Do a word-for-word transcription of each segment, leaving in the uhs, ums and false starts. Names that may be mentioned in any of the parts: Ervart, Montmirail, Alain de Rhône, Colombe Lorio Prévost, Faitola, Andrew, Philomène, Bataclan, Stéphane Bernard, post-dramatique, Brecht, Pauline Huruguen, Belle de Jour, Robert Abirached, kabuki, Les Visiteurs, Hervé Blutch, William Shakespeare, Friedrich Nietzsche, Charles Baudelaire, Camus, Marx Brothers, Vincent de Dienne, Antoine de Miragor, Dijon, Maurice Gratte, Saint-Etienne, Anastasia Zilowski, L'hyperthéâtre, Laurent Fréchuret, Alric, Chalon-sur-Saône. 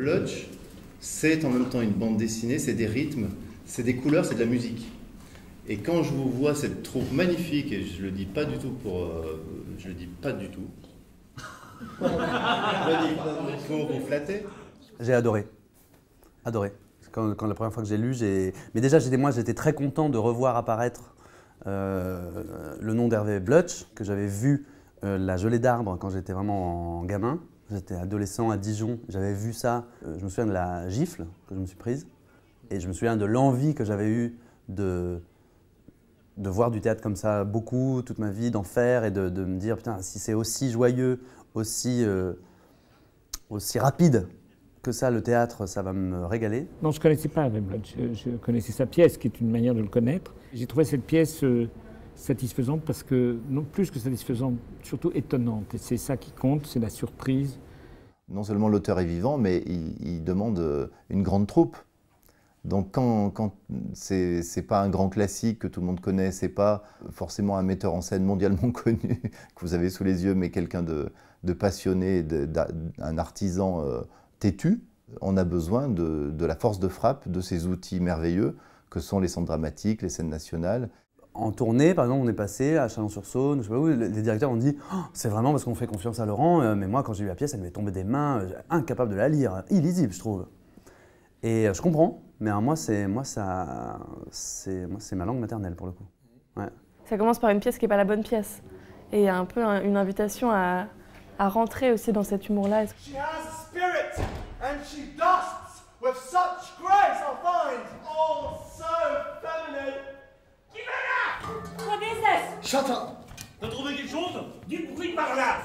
Blutch, c'est en même temps une bande dessinée, c'est des rythmes, c'est des couleurs, c'est de la musique. Et quand je vous vois cette troupe magnifique, et je le dis pas du tout pour, euh, je le dis pas du tout, je le dis pour vous flatter. J'ai adoré, adoré. Quand, quand la première fois que j'ai lu, j'ai, mais déjà moi j'étais très content de revoir apparaître euh, le nom d'Hervé Blutch que j'avais vu euh, La gelée d'arbre quand j'étais vraiment en gamin, j'étais adolescent à Dijon, j'avais vu ça, euh, je me souviens de la gifle que je me suis prise et je me souviens de l'envie que j'avais eue de de voir du théâtre comme ça beaucoup, toute ma vie, d'en faire et de, de me dire, putain, si c'est aussi joyeux, aussi, euh, aussi rapide que ça, le théâtre, ça va me régaler. Non, je ne connaissais pas Hervé Blutch, je, je connaissais sa pièce, qui est une manière de le connaître. J'ai trouvé cette pièce euh, satisfaisante parce que, non plus que satisfaisante, surtout étonnante. Et c'est ça qui compte, c'est la surprise. Non seulement l'auteur est vivant, mais il, il demande une grande troupe. Donc quand, quand c'est pas un grand classique que tout le monde connaît, c'est pas forcément un metteur en scène mondialement connu que vous avez sous les yeux, mais quelqu'un de, de passionné, de, de, un artisan euh, têtu, on a besoin de, de la force de frappe de ces outils merveilleux que sont les scènes dramatiques, les scènes nationales. En tournée, par exemple, on est passé à Chalon-sur-Saône, je sais pas où, les directeurs ont dit oh, « c'est vraiment parce qu'on fait confiance à Laurent, euh, mais moi quand j'ai lu la pièce, elle m'est tombée des mains, euh, incapable de la lire, illisible je trouve ». Et euh, je comprends. Mais alors moi, c'est moi, ça, c'est moi, c'est ma langue maternelle pour le coup. Ouais. Ça commence par une pièce qui n'est pas la bonne pièce, et un peu un, une invitation à, à rentrer aussi dans cet humour-là. Shut up. T'as trouvé quelque chose? Du bruit par là.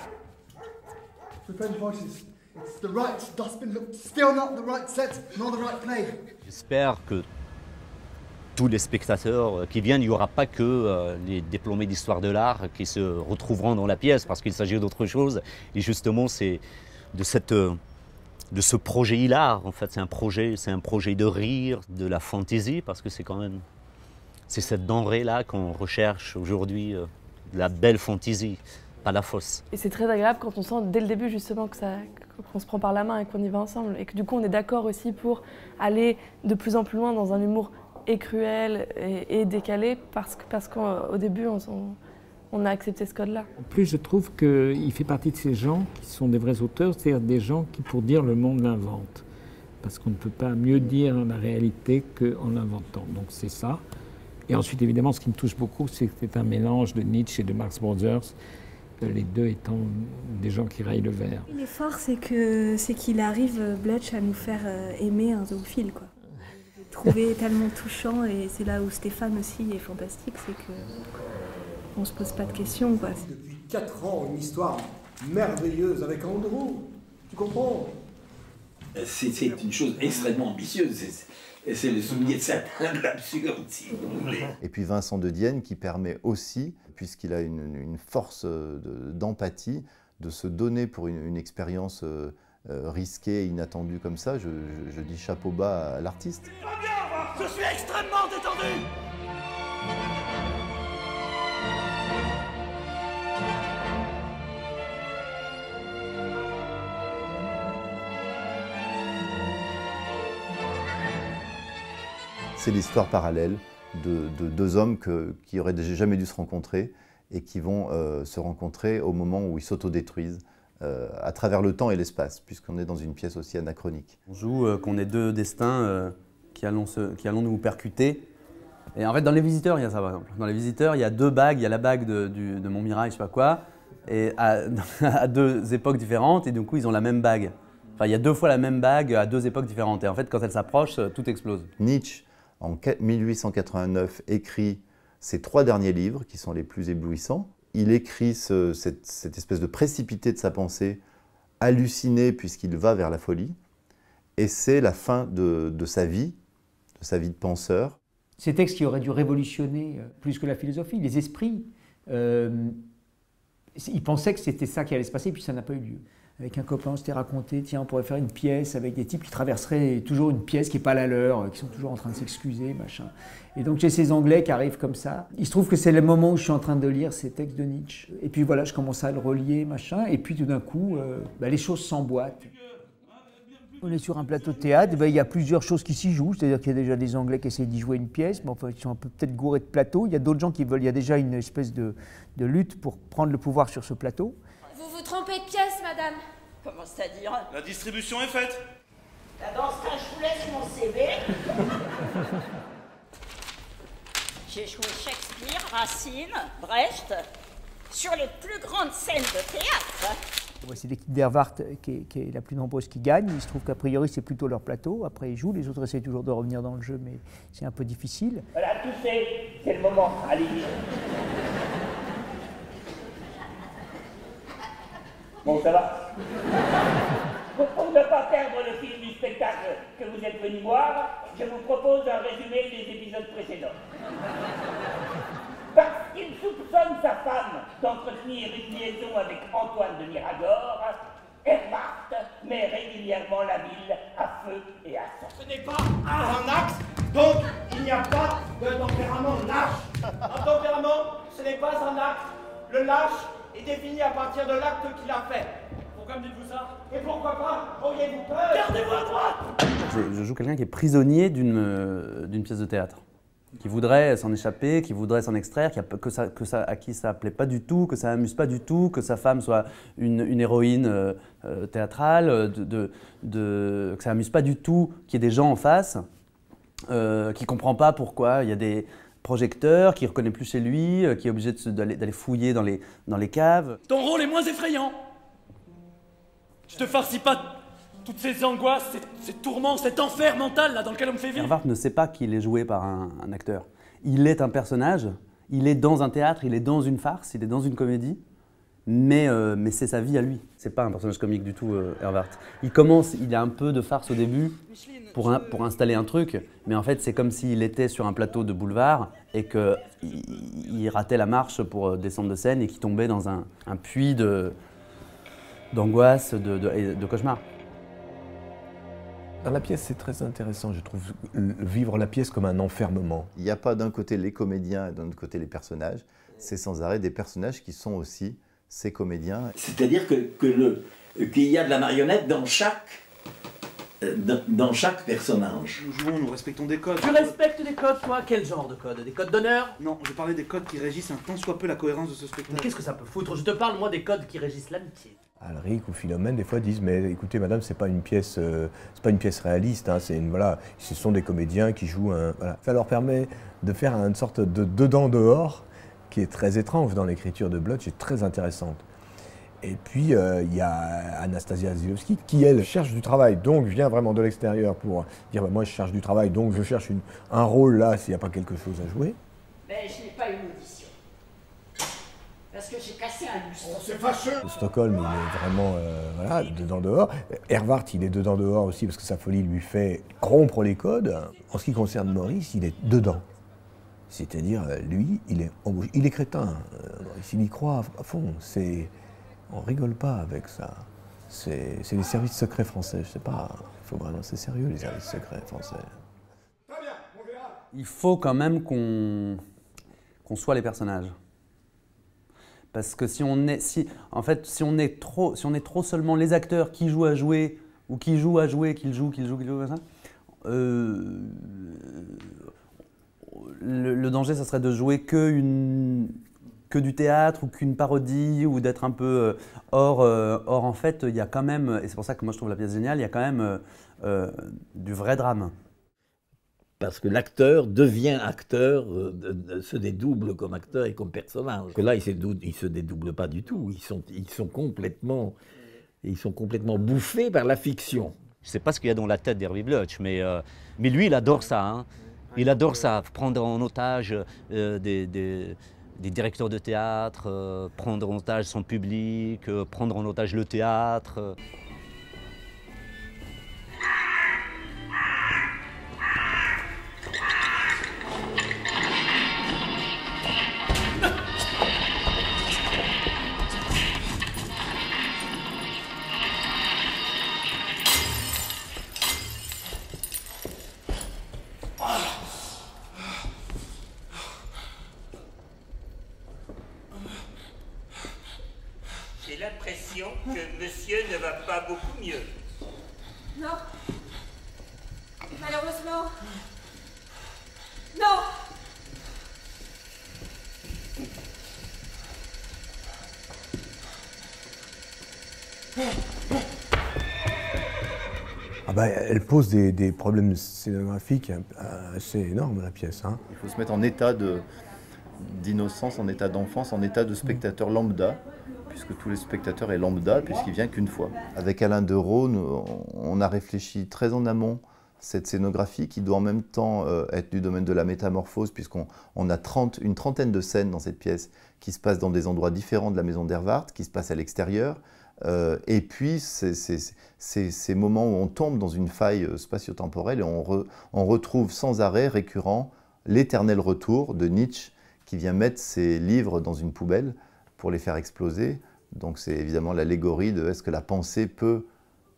It's the right dustbin, look, still not the right set, not the right play. J'espère que tous les spectateurs qui viennent, il n'y aura pas que les diplômés d'histoire de l'art qui se retrouveront dans la pièce parce qu'il s'agit d'autre chose. Et justement, c'est de, cette, de ce projet hilar, en fait, c'est un projet, c'est un projet de rire, de la fantaisie, parce que c'est quand même, c'est cette denrée-là qu'on recherche aujourd'hui, la belle fantaisie. À la fosse. Et c'est très agréable quand on sent dès le début justement que ça, qu'on se prend par la main et qu'on y va ensemble et que du coup on est d'accord aussi pour aller de plus en plus loin dans un humour et cruel et, et décalé parce que parce qu'au début on, on a accepté ce code-là. En plus je trouve qu'il fait partie de ces gens qui sont des vrais auteurs, c'est-à-dire des gens qui pour dire le monde l'inventent parce qu'on ne peut pas mieux dire la réalité qu'en l'inventant. Donc c'est ça. Et ensuite évidemment ce qui me touche beaucoup c'est que c'est un mélange de Nietzsche et de Marx Brothers. Les deux étant des gens qui raillent le verre. Il est fort, c'est que c'est qu'il arrive, Blutch, à nous faire aimer un zoophile, quoi. Trouver tellement touchant, et c'est là où Stéphane aussi est fantastique, c'est que on se pose pas de questions, quoi. Depuis quatre ans, une histoire merveilleuse avec Andrew. Tu comprends? C'est une chose extrêmement ambitieuse. Et c'est le souvenir de Satan de l'absurde, si vous voulez. Et puis Vincent de Dienne qui permet aussi, puisqu'il a une, une force d'empathie, de, de se donner pour une, une expérience euh, risquée et inattendue comme ça. Je, je, je dis chapeau bas à l'artiste. Je suis extrêmement détendu. C'est l'histoire parallèle de, de deux hommes que, qui n'auraient jamais dû se rencontrer et qui vont euh, se rencontrer au moment où ils s'autodétruisent euh, à travers le temps et l'espace, puisqu'on est dans une pièce aussi anachronique. On joue euh, qu'on est deux destins euh, qui, allons se, qui allons nous percuter. Et en fait, dans Les Visiteurs, il y a ça par exemple. Dans Les Visiteurs, il y a deux bagues. Il y a la bague de, du, de Montmirail, je sais pas quoi, et à, à deux époques différentes, et du coup, ils ont la même bague. Enfin, il y a deux fois la même bague à deux époques différentes. Et en fait, quand elles s'approchent, tout explose. Nietzsche, en mille huit cent quatre-vingt-neuf, écrit ses trois derniers livres, qui sont les plus éblouissants. Il écrit ce, cette, cette espèce de précipité de sa pensée, halluciné puisqu'il va vers la folie. Et c'est la fin de, de sa vie, de sa vie de penseur. Ces textes qui auraient dû révolutionner plus que la philosophie, les esprits, euh, ils pensaient que c'était ça qui allait se passer, puis ça n'a pas eu lieu. Avec un copain, on s'était raconté, tiens, on pourrait faire une pièce avec des types qui traverseraient toujours une pièce qui n'est pas la leur, qui sont toujours en train de s'excuser, machin. Et donc j'ai ces Anglais qui arrivent comme ça. Il se trouve que c'est le moment où je suis en train de lire ces textes de Nietzsche. Et puis voilà, je commence à le relier, machin. Et puis tout d'un coup, euh, bah, les choses s'emboîtent. On est sur un plateau de théâtre, ben, il y a plusieurs choses qui s'y jouent, c'est-à-dire qu'il y a déjà des Anglais qui essayent d'y jouer une pièce, mais enfin, ils sont un peu peut-être gourés de plateau. Il y a d'autres gens qui veulent, il y a déjà une espèce de, de lutte pour prendre le pouvoir sur ce plateau. Vous vous trompez de pièce, madame. Comment c'est-à-dire? La distribution est faite. Là, dans ce cas, je vous laisse mon C V. J'ai joué Shakespeare, Racine, Brecht, sur les plus grandes scènes de théâtre. C'est l'équipe d'Ervart qui, qui est la plus nombreuse qui gagne. Il se trouve qu'a priori, c'est plutôt leur plateau. Après, ils jouent. Les autres essaient toujours de revenir dans le jeu, mais c'est un peu difficile. Voilà, tout fait. C'est le moment. Allez. Bon, ça va. Pour ne pas perdre le fil du spectacle que vous êtes venu voir, je vous propose un résumé des épisodes précédents. Parce qu'il soupçonne sa femme d'entretenir une liaison avec Antoine de Miragor, Hervart met régulièrement la ville à feu et à sang. Ce n'est pas un axe, donc il n'y a pas de tempérament lâche. Un tempérament, ce n'est pas un acte. Le lâche est défini à partir de l'acte qu'il a fait. Pourquoi me dites-vous ça? Et pourquoi pas? Auriez-vous peur? Gardez-vous à droite. Je, je joue quelqu'un qui est prisonnier d'une euh, d'une pièce de théâtre, qui voudrait s'en échapper, qui voudrait s'en extraire, qui a, que ça, que ça, à qui ça plaît pas du tout, que ça amuse pas du tout, que sa femme soit une, une héroïne euh, euh, théâtrale, de, de, de, que ça amuse pas du tout, qu'il y ait des gens en face, euh, qui comprend pas pourquoi il y a des projecteurs, qui reconnaît plus chez lui, euh, qui est obligé d'aller fouiller dans les, dans les caves. Ton rôle est moins effrayant. Je te farcis pas. Toutes ces angoisses, ces, ces tourments, cet enfer mental là dans lequel on me fait vivre. Ervart ne sait pas qu'il est joué par un, un acteur. Il est un personnage, il est dans un théâtre, il est dans une farce, il est dans une comédie, mais, euh, mais c'est sa vie à lui. C'est pas un personnage comique du tout, euh, Ervart. Il commence, il a un peu de farce au début pour, un, pour installer un truc, mais en fait c'est comme s'il était sur un plateau de boulevard et qu'il il ratait la marche pour descendre de scène et qu'il tombait dans un, un puits d'angoisse, de, de, de, de cauchemar. Dans la pièce, c'est très intéressant, je trouve, vivre la pièce comme un enfermement. Il n'y a pas d'un côté les comédiens et d'un autre côté les personnages, c'est sans arrêt des personnages qui sont aussi ces comédiens. C'est-à-dire que, que le, qu'il y a de la marionnette dans chaque, dans, dans chaque personnage. Nous jouons, nous respectons des codes. Tu respectes des codes, toi? Quel genre de codes? Des codes d'honneur? Non, je parlais des codes qui régissent un tant soit peu la cohérence de ce spectacle. Qu'est-ce que ça peut foutre? Je te parle, moi, des codes qui régissent l'amitié. Alric ou Philomène, des fois, disent « Mais écoutez, madame, c'est pas une pièce, euh, c'est pas une pièce réaliste, hein, c'est une, voilà, ce sont des comédiens qui jouent un... Voilà. » Ça leur permet de faire une sorte de dedans-dehors qui est très étrange dans l'écriture de Blutch et très intéressante. Et puis, il euh, y a Anastasia Zilowski qui, elle, cherche du travail, donc vient vraiment de l'extérieur pour dire bah, « Moi, je cherche du travail, donc je cherche une, un rôle là, s'il n'y a pas quelque chose à jouer. » Mais je n'ai pas une audition. Parce que j'ai cassé un lustre. Oh, c'est fâcheux. Stockholm, il est vraiment euh, voilà, dedans-dehors. Ervart, il est dedans-dehors aussi parce que sa folie lui fait rompre les codes. En ce qui concerne Maurice, il est dedans. C'est-à-dire, lui, il est embauché. Il est crétin. Maurice, il y croit à fond. On rigole pas avec ça. C'est les services secrets français, je sais pas. Il faut vraiment... C'est sérieux, les services secrets français. Très bien, on verra. Il faut quand même qu'on qu'on soit les personnages. Parce que si on est, si, en fait, si on est trop, si on est trop seulement les acteurs qui jouent à jouer ou qui jouent à jouer, qu'ils jouent, qu'ils jouent, qu'ils jouent, comme ça, euh, le, le danger, ça serait de jouer que une, que du théâtre ou qu'une parodie ou d'être un peu hors, euh, hors. En fait, il y a quand même, et c'est pour ça que moi je trouve la pièce géniale, il y a quand même euh, euh, du vrai drame. Parce que l'acteur devient acteur, euh, se dédouble comme acteur et comme personnage. Que là, il ne se dédouble pas du tout. Ils sont, ils sont, complètement, ils sont complètement bouffés par la fiction. Je ne sais pas ce qu'il y a dans la tête d'Hervé Blutch, mais, euh, mais lui, il adore ça. Hein. Il adore ça, prendre en otage euh, des, des, des directeurs de théâtre, euh, prendre en otage son public, euh, prendre en otage le théâtre. Euh. J'ai l'impression que monsieur ne va pas beaucoup mieux. Non. Malheureusement. Non. Ah bah, elle pose des, des problèmes scénographiques assez énormes, la pièce. Hein. Il faut se mettre en état d'innocence, en état d'enfance, en état de spectateur lambda, puisque tous les spectateurs est lambda, puisqu'il vient qu'une fois. Avec Alain de Rhône, on a réfléchi très en amont cette scénographie qui doit en même temps être du domaine de la métamorphose, puisqu'on on a trente, une trentaine de scènes dans cette pièce qui se passent dans des endroits différents de la maison d'Ervart, qui se passent à l'extérieur. Euh, et puis, c'est ces moments où on tombe dans une faille spatio-temporelle et on, re, on retrouve sans arrêt récurrent l'éternel retour de Nietzsche qui vient mettre ses livres dans une poubelle pour les faire exploser. Donc c'est évidemment l'allégorie de est-ce que la pensée peut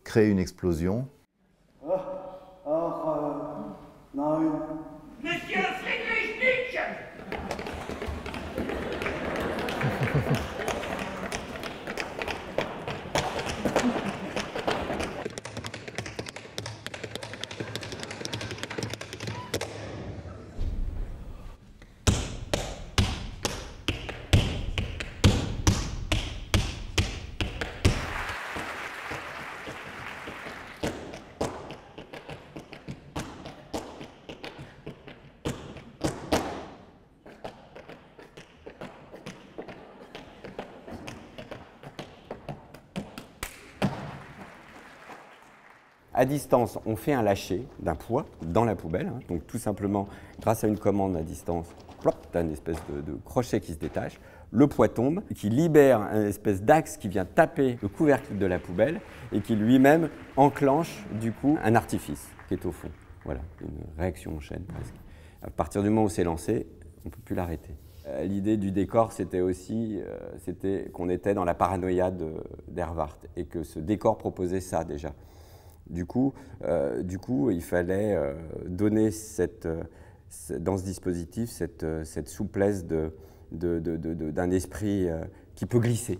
créer une explosion. Oh, oh, euh, non, non. Monsieur Friedrich Nietzsche. À distance, on fait un lâcher d'un poids dans la poubelle. Hein. Donc tout simplement, grâce à une commande à distance, tu as une espèce de, de crochet qui se détache, le poids tombe, qui libère un espèce d'axe qui vient taper le couvercle de la poubelle et qui lui-même enclenche du coup un artifice qui est au fond. Voilà, une réaction en chaîne presque. À partir du moment où c'est lancé, on ne peut plus l'arrêter. Euh, L'idée du décor, c'était aussi euh, c'était qu'on était dans la paranoïa d'Ervart et que ce décor proposait ça déjà. Du coup, euh, du coup, il fallait euh, donner cette, euh, dans ce dispositif cette, euh, cette souplesse de, de, de, de, de, d'un esprit euh, qui peut glisser,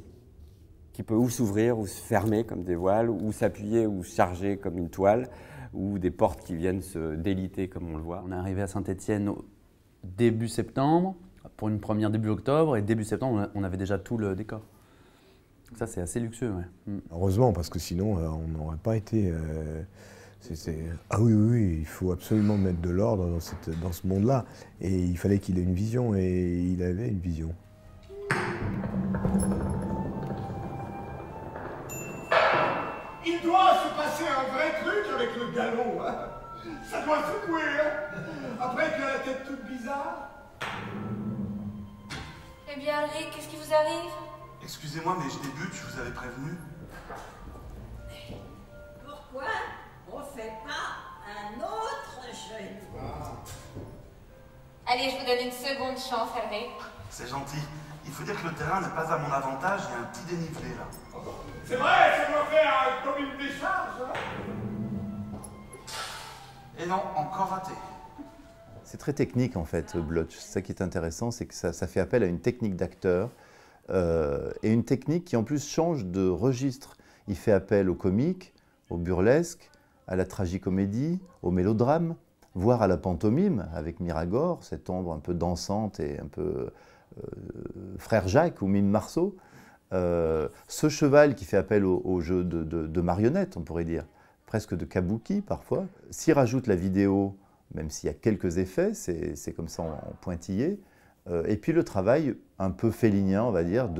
qui peut ou s'ouvrir ou se fermer comme des voiles, ou s'appuyer ou se charger comme une toile, ou des portes qui viennent se déliter comme on le voit. On est arrivé à Saint-Etienne début septembre, pour une première début octobre, et début septembre, on avait déjà tout le décor. Ça, c'est assez luxueux, ouais. Heureusement, parce que sinon, euh, on n'aurait pas été... Euh, c'est, c'est... Ah oui, oui, oui, il faut absolument mettre de l'ordre dans, dans ce monde-là. Et il fallait qu'il ait une vision, et il avait une vision. Il doit se passer un vrai truc avec le galop, hein. Ça doit secouer, hein. Après, tu as la tête toute bizarre. Eh bien, Rick, qu'est-ce qui vous arrive ? Excusez-moi, mais je débute, je vous avais prévenu. Pourquoi on fait pas un autre jeu? Ah. Allez, je vous donne une seconde chance, Hervé. C'est gentil. Il faut dire que le terrain n'est pas à mon avantage, il y a un petit dénivelé, là. C'est vrai, ça doit faire comme une décharge, hein. Et non, encore raté. C'est très technique, en fait, Blutch. Ça qui est intéressant, c'est que ça, ça fait appel à une technique d'acteur, Euh, et une technique qui en plus change de registre. Il fait appel au comique, au burlesque, à la tragicomédie, au mélodrame, voire à la pantomime avec Miragor, cette ombre un peu dansante et un peu euh, Frère Jacques ou Mime Marceau. Euh, ce cheval qui fait appel au, au jeu de, de, de marionnettes, on pourrait dire, presque de kabuki parfois. S'y rajoute la vidéo, même s'il y a quelques effets, c'est comme ça en, en pointillé. Et puis le travail un peu félinien, on va dire,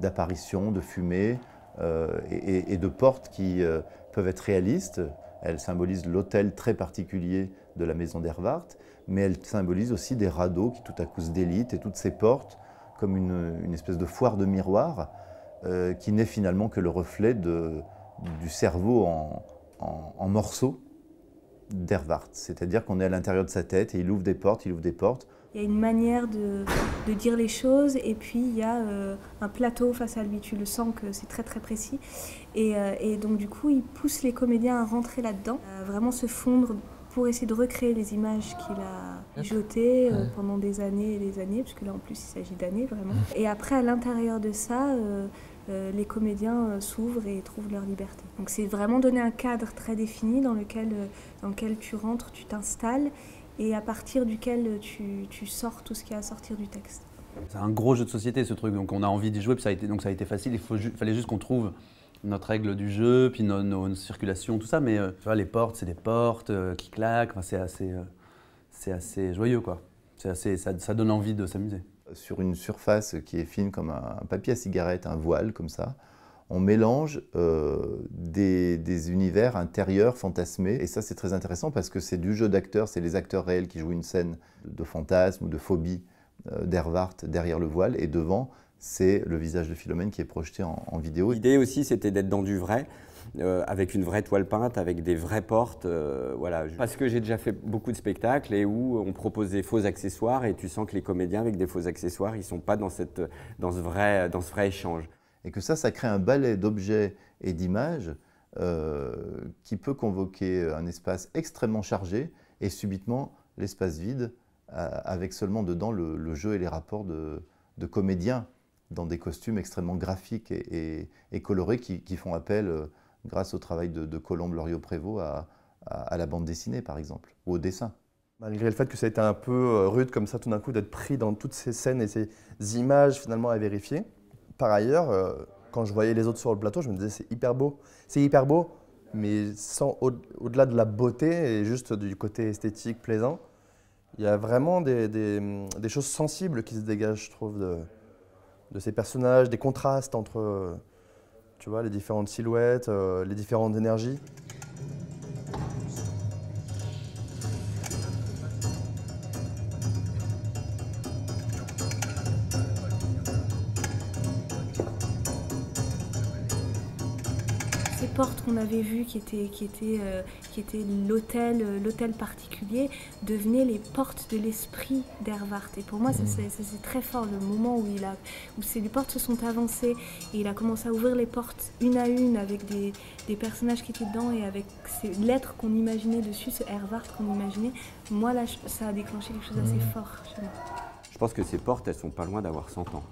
d'apparitions, de, de fumée euh, et, et de portes qui euh, peuvent être réalistes. Elles symbolisent l'hôtel très particulier de la maison d'Ervart, mais elles symbolisent aussi des radeaux qui tout à coup se délitent et toutes ces portes comme une, une espèce de foire de miroir euh, qui n'est finalement que le reflet de, du cerveau en, en, en morceaux d'Ervart. C'est-à-dire qu'on est à l'intérieur de sa tête et il ouvre des portes, il ouvre des portes. Il y a une manière de, de dire les choses et puis il y a euh, un plateau face à lui, tu le sens que c'est très très précis. Et, euh, et donc du coup, il pousse les comédiens à rentrer là-dedans, à vraiment se fondre pour essayer de recréer les images qu'il a jetées euh, pendant des années et des années, puisque là en plus il s'agit d'années vraiment. Et après à l'intérieur de ça, euh, euh, les comédiens euh, s'ouvrent et trouvent leur liberté. Donc c'est vraiment donner un cadre très défini dans lequel, euh, dans lequel tu rentres, tu t'installes et à partir duquel tu, tu sors tout ce qu'il y a à sortir du texte. C'est un gros jeu de société ce truc, donc on a envie d'y jouer, puis ça a été, donc ça a été facile, il faut ju- fallait juste qu'on trouve notre règle du jeu, puis nos, nos, nos circulations, tout ça, mais euh, tu vois, les portes, c'est des portes euh, qui claquent, enfin, c'est assez, euh, assez joyeux, quoi. C'est assez, ça, ça donne envie de s'amuser. Sur une surface qui est fine comme un papier à cigarette, un voile, comme ça, on mélange euh, des, des univers intérieurs fantasmés. Et ça, c'est très intéressant parce que c'est du jeu d'acteurs, c'est les acteurs réels qui jouent une scène de fantasme ou de phobie euh, d'Ervart derrière le voile et devant, c'est le visage de Philomène qui est projeté en, en vidéo. L'idée aussi, c'était d'être dans du vrai, euh, avec une vraie toile peinte, avec des vraies portes. Euh, voilà. Parce que j'ai déjà fait beaucoup de spectacles et où on propose des faux accessoires et tu sens que les comédiens avec des faux accessoires, ils ne sont pas dans, cette, dans, ce vrai, dans ce vrai échange. Et que ça, ça crée un ballet d'objets et d'images euh, qui peut convoquer un espace extrêmement chargé et subitement l'espace vide euh, avec seulement dedans le, le jeu et les rapports de, de comédiens dans des costumes extrêmement graphiques et, et, et colorés qui, qui font appel, euh, grâce au travail de, de Colombe Lorio Prévost, à, à, à la bande dessinée par exemple, ou au dessin. Malgré le fait que ça a été un peu rude comme ça tout d'un coup d'être pris dans toutes ces scènes et ces images finalement à vérifier, par ailleurs, euh, quand je voyais les autres sur le plateau, je me disais c'est hyper beau, c'est hyper beau, mais sans au, au-delà de la beauté et juste du côté esthétique plaisant, il y a vraiment des, des, des choses sensibles qui se dégagent, je trouve, de, de ces personnages, des contrastes entre, tu vois, les différentes silhouettes, euh, les différentes énergies. Porte qu'on avait vue qui était, qui était, euh, qui était l'hôtel euh, particulier devenaient les portes de l'esprit d'Ervart. Et pour moi, ça c'est très fort, le moment où, il a, où ces, les portes se sont avancées et il a commencé à ouvrir les portes une à une avec des, des personnages qui étaient dedans et avec ces lettres qu'on imaginait dessus, ce Ervart qu'on imaginait. Moi, là, ça a déclenché quelque chose d'assez fort chez moi. Je pense que ces portes, elles sont pas loin d'avoir cent ans.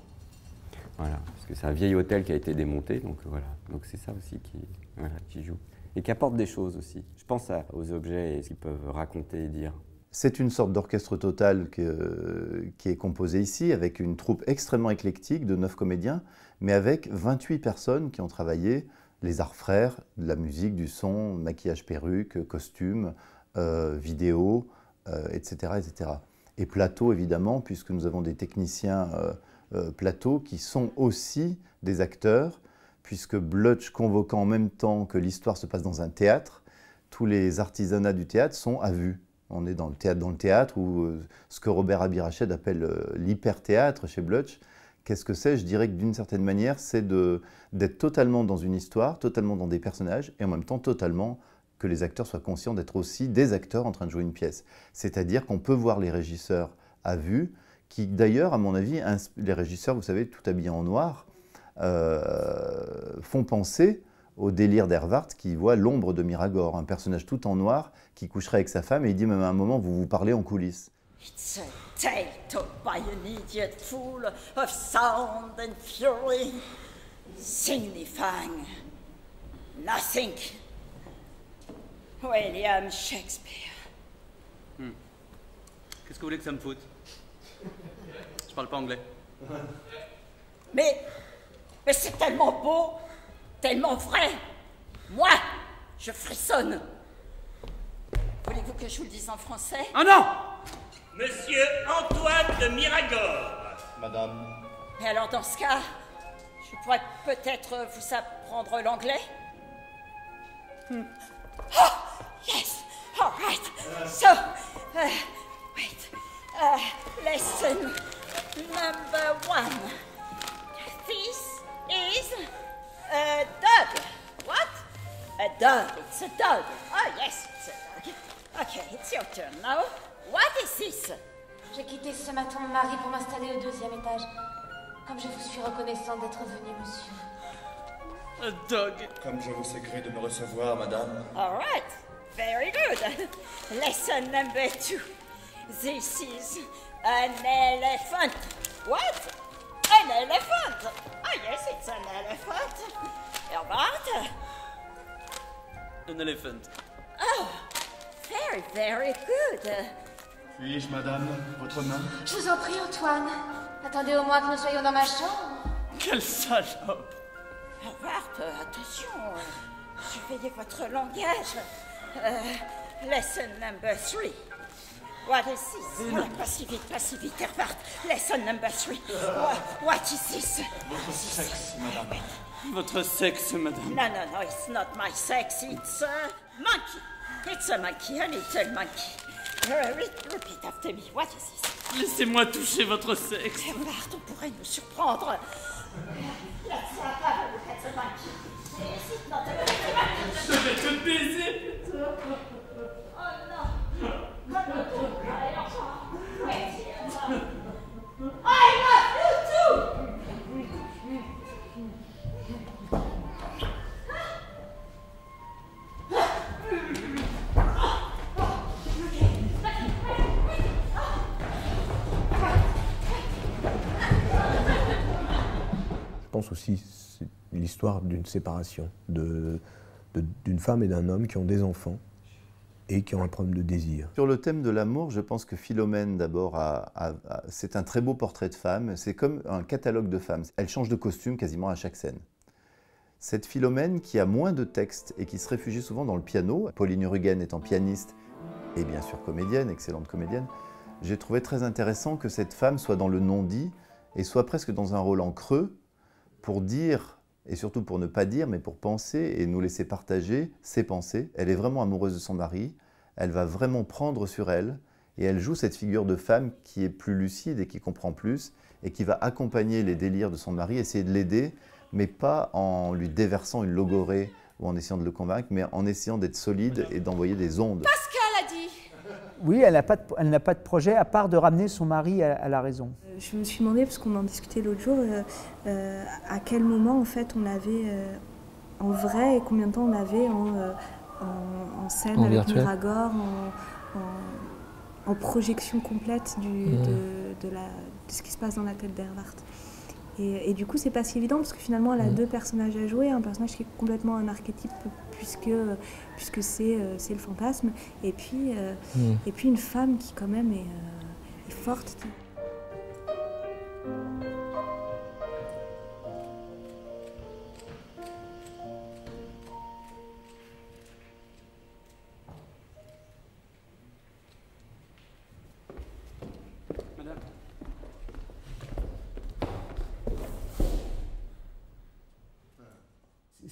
Voilà, parce que c'est un vieil hôtel qui a été démonté, donc voilà, donc c'est ça aussi qui, voilà, qui joue. Et qui apporte des choses aussi. Je pense à, aux objets et ce qu'ils peuvent raconter et dire. C'est une sorte d'orchestre total que, qui est composé ici, avec une troupe extrêmement éclectique de neuf comédiens, mais avec vingt-huit personnes qui ont travaillé les arts frères, de la musique, du son, maquillage, perruque, costume, euh, vidéo, euh, et cetera, et cetera. Et plateau, évidemment, puisque nous avons des techniciens euh, plateaux qui sont aussi des acteurs, puisque Blutch convoquant en même temps que l'histoire se passe dans un théâtre, tous les artisanats du théâtre sont à vue. On est dans le théâtre, dans le théâtre, ou ce que Robert Abirached appelle l'hyper-théâtre chez Blutch. Qu'est-ce que c'est? Je dirais que d'une certaine manière, c'est d'être totalement dans une histoire, totalement dans des personnages, et en même temps totalement que les acteurs soient conscients d'être aussi des acteurs en train de jouer une pièce. C'est-à-dire qu'on peut voir les régisseurs à vue, qui d'ailleurs, à mon avis, les régisseurs, vous savez, tout habillés en noir, euh, font penser au délire d'Ervart qui voit l'ombre de Miragor, un personnage tout en noir qui coucherait avec sa femme et il dit même à un moment, vous vous parlez en coulisses. It's a tale by an idiot fool of sound and fury, signifying nothing. William Shakespeare. Hmm. Qu'est-ce que vous voulez que ça me foute? Je parle pas anglais. Mais, mais c'est tellement beau, tellement vrai. Moi, je frissonne. Voulez-vous que je vous le dise en français? Ah non! Monsieur Antoine de Miragor. Madame. Mais alors dans ce cas, je pourrais peut-être vous apprendre l'anglais. Hmm. Oh, yes, all right. So, uh, wait. Uh, lesson number one. This is a dog. What? A dog. It's a dog. Oh, yes, it's a dog. Okay, it's your turn now. What is this? J'ai quitté ce matin mon mari pour m'installer au deuxième étage. Comme je vous suis reconnaissante d'être venu, monsieur. A dog. Comme je vous sais gré de me recevoir, madame. All right. Very good. Lesson number two. This is an elephant. What? an elephant. Ah, yes, it's an elephant. Ervart? An elephant. Oh, very, very good. Puis-je, madame, votre main? Je vous en prie, Antoine. Attendez au moins que nous soyons dans ma chambre. Quelle salope! Ervart, attention. Surveillez votre langage. Uh, lesson number three. What is this? Oh, pas si vite, pas si vite, Ervart. Lesson number three. Uh, what is this? Votre sexe, madame. Votre sexe, madame. No, no, no, it's not my sex, it's a monkey. It's a monkey, a little monkey. Uh, repeat after me, what is this? Laissez-moi toucher votre sexe. Ervart, on pourrait nous surprendre. Let's have a look at the monkey. Is it not a monkey? Je vais te baiser. Oh non. Comme le tout. Allez, l'enfant. Ouais, tiens. I love you too. Je pense aussi c'est l'histoire d'une séparation, de, de, d'une femme et d'un homme qui ont des enfants et qui ont un problème de désir. Sur le thème de l'amour, je pense que Philomène, d'abord, a, a, a, c'est un très beau portrait de femme. C'est comme un catalogue de femmes. Elle change de costume quasiment à chaque scène. Cette Philomène qui a moins de textes et qui se réfugie souvent dans le piano, Pauline Huruguen étant pianiste et bien sûr comédienne, excellente comédienne, j'ai trouvé très intéressant que cette femme soit dans le non-dit et soit presque dans un rôle en creux, pour dire, et surtout pour ne pas dire, mais pour penser et nous laisser partager ses pensées. Elle est vraiment amoureuse de son mari, elle va vraiment prendre sur elle, et elle joue cette figure de femme qui est plus lucide et qui comprend plus, et qui va accompagner les délires de son mari, essayer de l'aider, mais pas en lui déversant une logorée ou en essayant de le convaincre, mais en essayant d'être solide et d'envoyer des ondes. Pascal a dit. Oui, elle n'a pas, pas de projet à part de ramener son mari à, à la raison. Je me suis demandé, parce qu'on en discutait l'autre jour, euh, euh, à quel moment en fait on l'avait euh, en vrai et combien de temps on l'avait en, euh, en, en scène, en avec Miragor, en, en, en projection complète du, mmh. de, de, la, de ce qui se passe dans la tête d'Ervart. Et, et du coup, c'est pas si évident parce que finalement, elle a mmh. deux personnages à jouer, un personnage qui est complètement un archétype puisque puisque c'est euh, c'est le fantasme, et puis euh, mmh. et puis une femme qui quand même est, euh, est forte. Qui...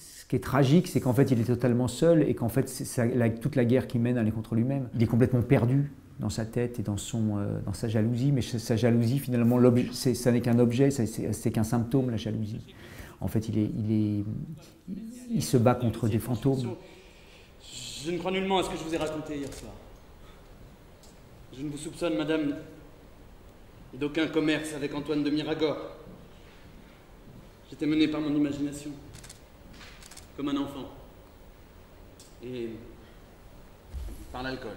Ce qui est tragique, c'est qu'en fait, il est totalement seul et qu'en fait, c'est la, toute la guerre qu'il mène, elle est contre lui-même. Il est complètement perdu dans sa tête et dans, son, euh, dans sa jalousie, mais sa jalousie, finalement, ça n'est qu'un objet, c'est qu'un symptôme, la jalousie. En fait, il, est, il, est, il, il se bat contre des fantômes. Je ne crois nullement à ce que je vous ai raconté hier soir. Je ne vous soupçonne, madame, d'aucun commerce avec Antoine de Miragor. J'étais mené par mon imagination. Comme un enfant, et par l'alcool,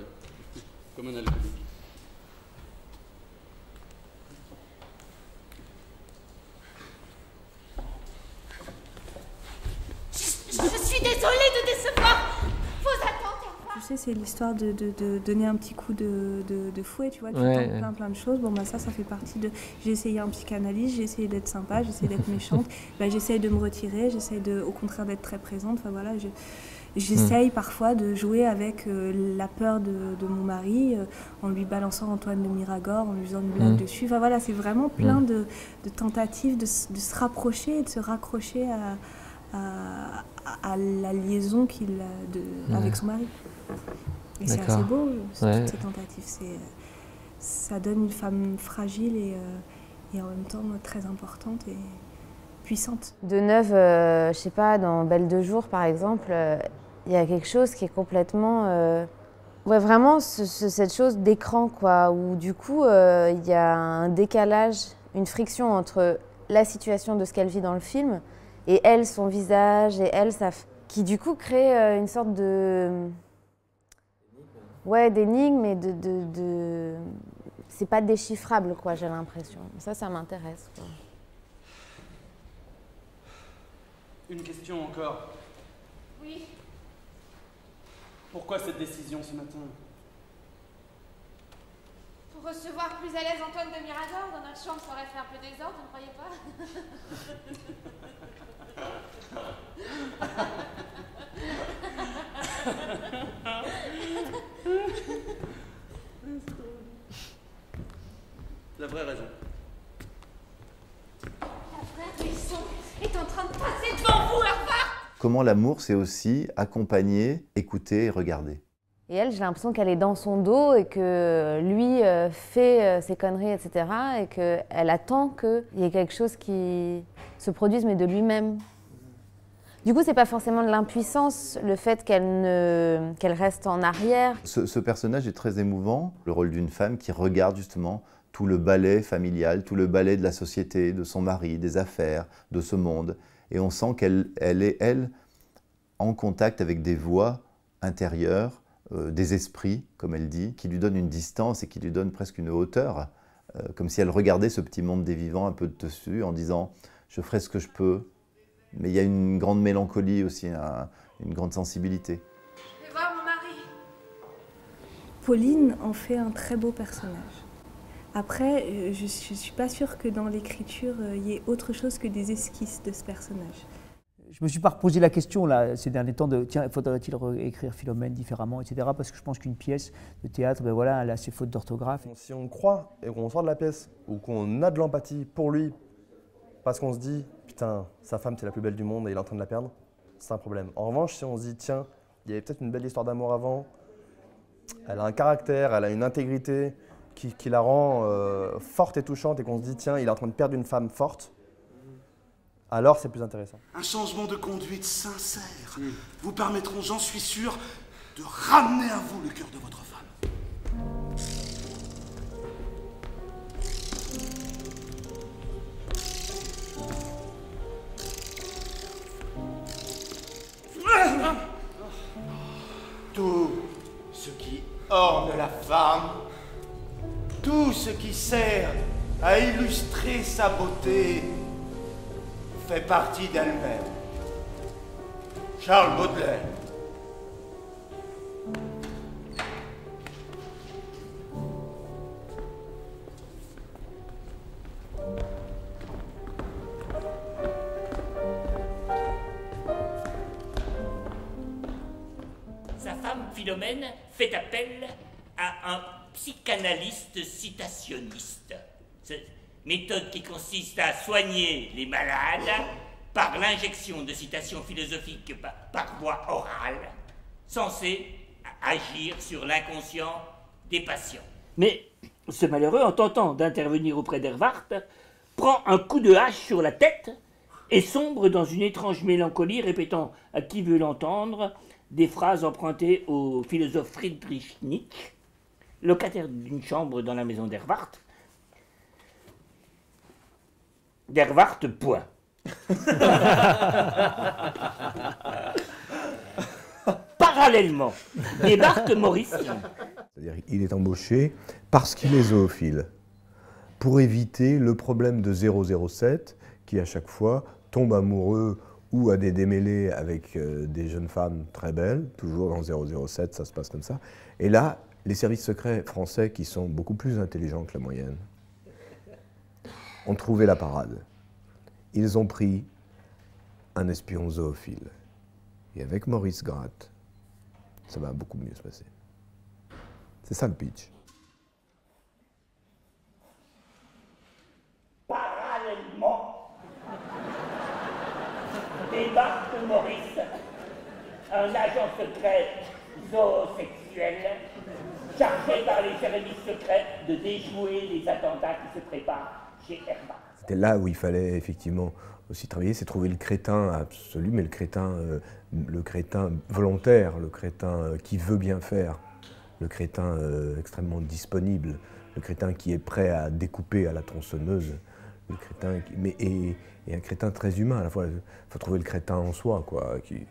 comme un alcoolique. Je, je suis désolée de décevoir vos attentes. Tu sais, c'est l'histoire de, de, de donner un petit coup de, de, de fouet, tu vois, tu ouais, tentes ouais. plein plein de choses. Bon, bah ça, ça fait partie de... J'ai essayé un psychanalyste, j'ai essayé d'être sympa, j'ai essayé d'être méchante, bah, j'essaye de me retirer, j'essaye de, au contraire d'être très présente, enfin voilà, j'essaye je, mmh. parfois de jouer avec euh, la peur de, de mon mari, euh, en lui balançant Antoine de Miragor, en lui faisant une blague mmh. dessus, enfin voilà, c'est vraiment plein mmh. de, de tentatives de, de se rapprocher, de se raccrocher à... À, à la liaison qu'il a de, ouais. avec son mari. Et c'est assez beau, ouais. toutes ces tentatives. Ça donne une femme fragile et, euh, et en même temps très importante et puissante. De Neuve, euh, je sais pas, dans Belle de Jour par exemple, il euh, y a quelque chose qui est complètement... Euh, ouais, vraiment ce, ce, cette chose d'écran, quoi, où du coup il euh, y a un décalage, une friction entre la situation de ce qu'elle vit dans le film et elle, son visage, et elle, ça... qui du coup crée une sorte de... Ouais, d'énigme, mais de... de, de... c'est pas déchiffrable, quoi, j'ai l'impression. Ça, ça m'intéresse, quoi. Une question encore. Oui. Pourquoi cette décision ce matin? Pour recevoir plus à l'aise Antoine de Mirador dans notre chambre, ça aurait fait un peu désordre, vous ne croyez pas? La vraie raison. La vraie raison est en train de passer devant vous, Hervart! Comment l'amour, c'est aussi accompagner, écouter et regarder. Et elle, j'ai l'impression qu'elle est dans son dos et que lui euh, fait euh, ses conneries, et cetera. Et qu'elle attend qu'il y ait quelque chose qui se produise, mais de lui-même. Du coup, c'est pas forcément de l'impuissance, le fait qu'elle ne... qu'elle reste en arrière. Ce, ce personnage est très émouvant, le rôle d'une femme qui regarde justement tout le ballet familial, tout le ballet de la société, de son mari, des affaires, de ce monde. Et on sent qu'elle elle est, elle, en contact avec des voix intérieures, Euh, des esprits, comme elle dit, qui lui donnent une distance et qui lui donnent presque une hauteur, euh, comme si elle regardait ce petit monde des vivants un peu de dessus en disant « je ferai ce que je peux ». Mais il y a une grande mélancolie aussi, un, une grande sensibilité. Je vais voir mon mari. Pauline en fait un très beau personnage. Après, je ne suis pas sûre que dans l'écriture, il euh, y ait autre chose que des esquisses de ce personnage. Je ne me suis pas reposé la question là, ces derniers temps de tiens, faudrait-il réécrire Philomène différemment, et cetera. Parce que je pense qu'une pièce de théâtre, ben voilà, elle a ses fautes d'orthographe. Si on croit et qu'on sort de la pièce ou qu'on a de l'empathie pour lui parce qu'on se dit putain, sa femme c'est la plus belle du monde et il est en train de la perdre, c'est un problème. En revanche, si on se dit tiens, il y avait peut-être une belle histoire d'amour avant, elle a un caractère, elle a une intégrité qui, qui la rend euh, forte et touchante et qu'on se dit tiens, il est en train de perdre une femme forte. Alors c'est plus intéressant. Un changement de conduite sincère mmh. vous permettront, j'en suis sûr, de ramener à vous le cœur de votre femme. Tout ce qui orne la femme, tout ce qui sert à illustrer sa beauté, fait partie d'elle-même. Charles Baudelaire. Sa femme, Philomène, fait appel à un psychanalyste citationniste. Méthode qui consiste à soigner les malades par l'injection de citations philosophiques par voie orale, censée agir sur l'inconscient des patients. Mais ce malheureux, en tentant d'intervenir auprès d'Ervart, prend un coup de hache sur la tête et sombre dans une étrange mélancolie, répétant à qui veut l'entendre des phrases empruntées au philosophe Friedrich Nietzsche, locataire d'une chambre dans la maison d'Ervart. D'Hervart, point. Parallèlement, débarque Maurice. C'est-à-dire qu'il est embauché parce qu'il est zoophile, pour éviter le problème de zéro zéro sept qui, à chaque fois, tombe amoureux ou a des démêlés avec euh, des jeunes femmes très belles, toujours dans zéro zéro sept, ça se passe comme ça. Et là, les services secrets français qui sont beaucoup plus intelligents que la moyenne ont trouvé la parade. Ils ont pris un espion zoophile. Et avec Maurice Gratte, ça va beaucoup mieux se passer. C'est ça le pitch. Parallèlement, débarque Maurice, un agent secret zoosexuel chargé par les services secrets de déjouer les attentats qui se préparent. C'était là où il fallait effectivement aussi travailler, c'est trouver le crétin absolu, mais le crétin, euh, le crétin volontaire, le crétin euh, qui veut bien faire, le crétin euh, extrêmement disponible, le crétin qui est prêt à découper à la tronçonneuse, le crétin qui, mais, et, et un crétin très humain à la fois. Il faut trouver le crétin en soi, quoi. Qui,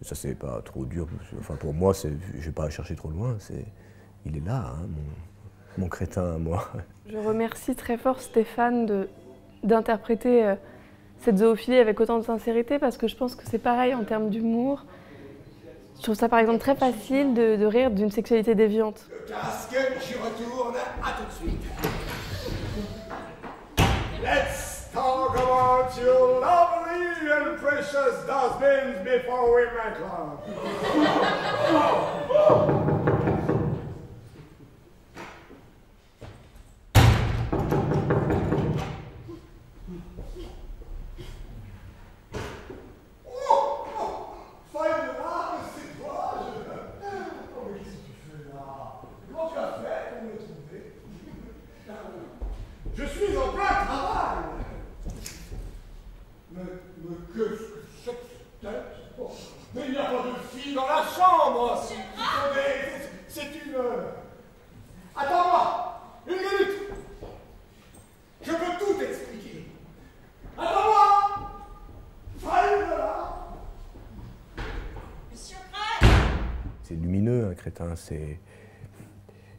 ça c'est pas trop dur, enfin pour moi, je vais pas chercher trop loin, c'est, il est là. Hein, mon... Mon crétin à moi. Je remercie très fort Stéphane d'interpréter cette zoophilie avec autant de sincérité, parce que je pense que c'est pareil en termes d'humour. Je trouve ça par exemple très facile de, de rire d'une sexualité déviante. Le casque, j'y retourne, à tout de suite. Let's talk about your lovely and precious husbands before we make love.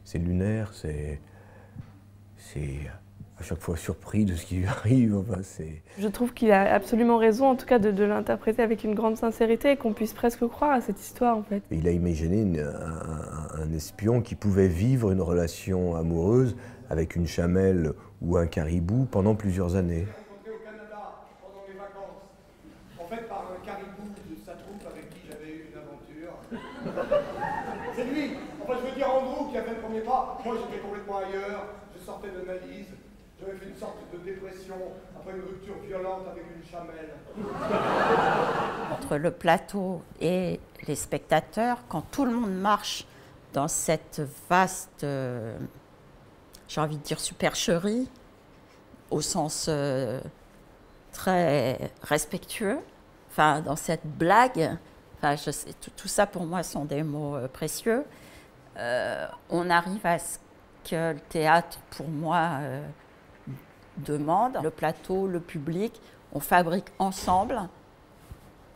C'est lunaire, c'est à chaque fois surpris de ce qui lui arrive. Enfin, je trouve qu'il a absolument raison, en tout cas, de, de l'interpréter avec une grande sincérité et qu'on puisse presque croire à cette histoire, en fait. Il a imaginé une, un, un espion qui pouvait vivre une relation amoureuse avec une chamelle ou un caribou pendant plusieurs années. Moi, j'étais complètement ailleurs, je sortais de Malise, j'avais fait une sorte de dépression après une rupture violente avec une chamelle. Entre le plateau et les spectateurs, quand tout le monde marche dans cette vaste, euh, j'ai envie de dire, supercherie, au sens euh, très respectueux, enfin, dans cette blague, enfin, je sais, tout, tout ça pour moi sont des mots euh, précieux. Euh, on arrive à ce que le théâtre, pour moi, euh, demande. Le plateau, le public, on fabrique ensemble